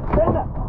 Venga.